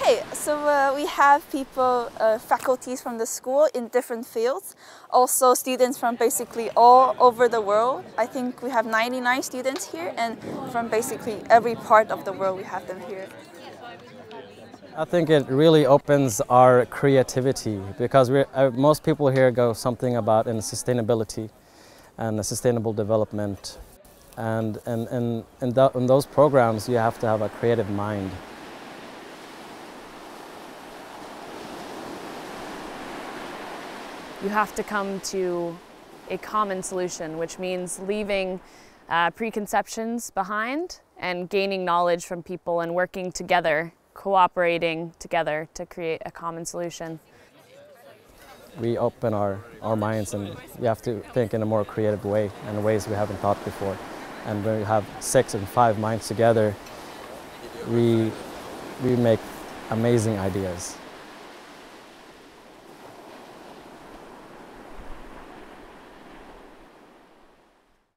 Okay, so we have people, faculties from the school in different fields, also students from basically all over the world. I think we have 99 students here, and from basically every part of the world we have them here. I think it really opens our creativity, because most people here go something about in sustainability and sustainable development. And in those programs, you have to have a creative mind. You have to come to a common solution, which means leaving preconceptions behind and gaining knowledge from people and working together, cooperating together to create a common solution. We open our minds, and you have to think in a more creative way and ways we haven't thought before. And when we have 6 and 5 minds together, we make amazing ideas.